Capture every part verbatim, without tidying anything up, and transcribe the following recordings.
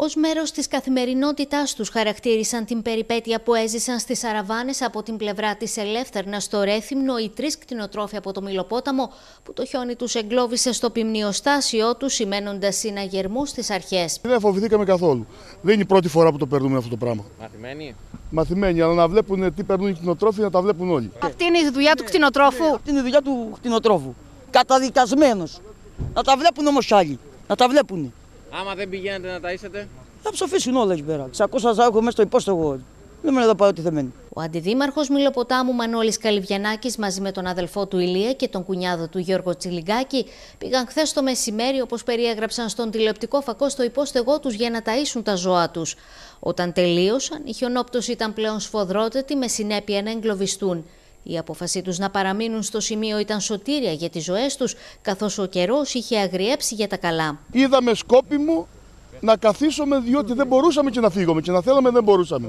Ως μέρος της καθημερινότητάς τους χαρακτήρισαν την περιπέτεια που έζησαν στις Σαραβάνες από την πλευρά της Ελεύθερνας στο Ρέθυμνο οι τρεις κτηνοτρόφοι από το Μυλοπόταμο που το χιόνι τους εγκλώβησε στο πυμνιοστάσιο τους, σημαίνοντας συναγερμούς στις αρχές. Δεν φοβηθήκαμε καθόλου. Δεν είναι η πρώτη φορά που το περνούμε αυτό το πράγμα. Μαθημένοι. Μαθημένοι, αλλά να βλέπουν τι περνούν οι κτηνοτρόφοι, να τα βλέπουν όλοι. Αυτή είναι η δουλειά του κτηνοτρόφου. Ναι, αυτή είναι η δουλειά του κτηνοτρόφου. Καταδικασμένος. Να τα βλέπουν όμως άλλοι. Να τα βλέπουν. Άμα δεν πηγαίνετε να ταΐσετε, θα ψοφήσουν όλα εκεί πέρα. Ξακούσα ζάχω μέσα στο υπόστογο. Δεν με εδώ πάει ό,τι θεμένει. Ο αντιδήμαρχος Μυλοποτάμου Μανώλης Καλυβιανάκης μαζί με τον αδελφό του Ηλία και τον κουνιάδο του Γιώργο Τσιλιγκάκη πήγαν χθες το μεσημέρι, όπως περιέγραψαν στον τηλεοπτικό φακό, στο υπόστεγό τους για να ταΐσουν τα ζώα τους. Όταν τελείωσαν, η χιονόπτωση ήταν πλέον σφοδρότατη, με συνέπεια να εγκλωβιστούν. Η απόφασή τους να παραμείνουν στο σημείο ήταν σωτήρια για τις ζωές τους, καθώς ο καιρός είχε αγριέψει για τα καλά. Είδαμε σκόπιμο να καθίσουμε, διότι δεν μπορούσαμε και να φύγουμε, και να θέλαμε δεν μπορούσαμε.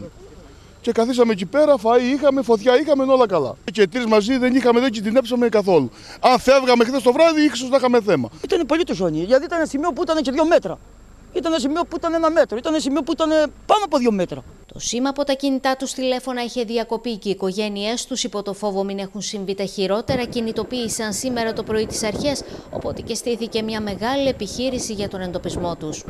Και καθίσαμε εκεί πέρα, φαΐ είχαμε, φωτιά είχαμε, όλα καλά. Και τρεις μαζί δεν είχαμε, δεν κινδυνέψαμε καθόλου. Αν φεύγαμε χθες το βράδυ, ίσως να είχαμε θέμα. Ήταν πολύ το ζώνη, γιατί ήταν ένα σημείο που ήταν και δύο μέτρα. Ήταν ένα σημείο που ήταν ένα μέτρο, ήταν ένα σημείο που ήταν πάνω από δύο μέτρα. Το σήμα από τα κινητά τους τηλέφωνα είχε διακοπεί και οι οικογένειές τους, υπό το φόβο μην έχουν συμβεί τα χειρότερα, κινητοποίησαν σήμερα το πρωί τις αρχές, οπότε και στήθηκε μια μεγάλη επιχείρηση για τον εντοπισμό τους.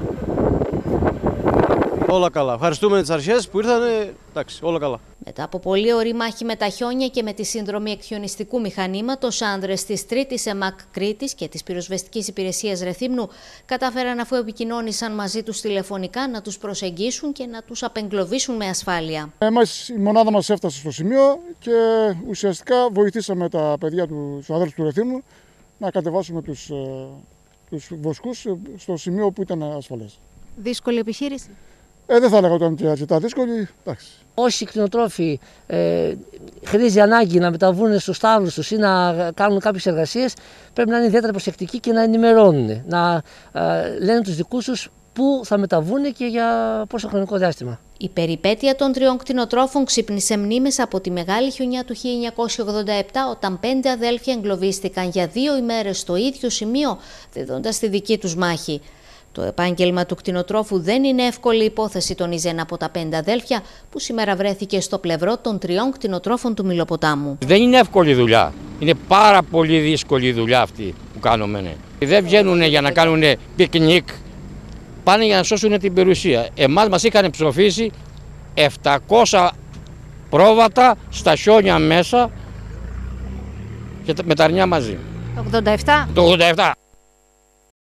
Όλα καλά. Ευχαριστούμε τις αρχές που ήρθαν. Εντάξει, όλα καλά. Μετά από πολύ ωρή μάχη με τα χιόνια και με τη σύνδρομη εκχιονιστικού μηχανήματος, άνδρες της τρίτης ΕΜΑΚ Κρήτης και της πυροσβεστικής υπηρεσίας Ρεθύμνου κατάφεραν, αφού επικοινώνησαν μαζί τους τηλεφωνικά, να τους προσεγγίσουν και να τους απεγκλωβίσουν με ασφάλεια. Εμάς, η μονάδα μας έφτασε στο σημείο και ουσιαστικά βοηθήσαμε τα παιδιά του αδέλφου του Ρεθύμνου να κατεβάσουμε τους, τους βοσκούς στο σημείο που ήταν ασφαλές. Δύσκολη επιχείρηση. Ε, δεν θα έλεγα όταν και αρκετά δύσκολη, εντάξει. Όσοι κτηνοτρόφοι ε, χρήζει ανάγκη να μεταβούν στους στάβλους τους ή να κάνουν κάποιες εργασίες, πρέπει να είναι ιδιαίτερα προσεκτικοί και να ενημερώνουν, να ε, λένε τους δικούς τους πού θα μεταβούν και για πόσο χρονικό διάστημα. Η περιπέτεια των τριών κτηνοτρόφων ξύπνησε μνήμες από τη μεγάλη χιουνιά του χίλια εννιακόσια ογδόντα επτά, όταν πέντε αδέλφια εγκλωβίστηκαν για δύο ημέρες στο ίδιο σημείο, δίδοντας τη δική τους μάχη. Το επάγγελμα του κτηνοτρόφου δεν είναι εύκολη υπόθεση, τονίζει ένα από τα πέντε αδέλφια που σήμερα βρέθηκε στο πλευρό των τριών κτηνοτρόφων του Μυλοποτάμου. Δεν είναι εύκολη δουλειά. Είναι πάρα πολύ δύσκολη δουλειά αυτή που κάνουμε. Δεν βγαίνουν για να κάνουν πικνίκ, πάνε για να σώσουν την περιουσία. Εμάς μας είχαν ψοφήσει επτακόσια πρόβατα στα χιόνια μέσα και με τα αρνιά μαζί. Το ογδόντα επτά. Το ογδόντα επτά.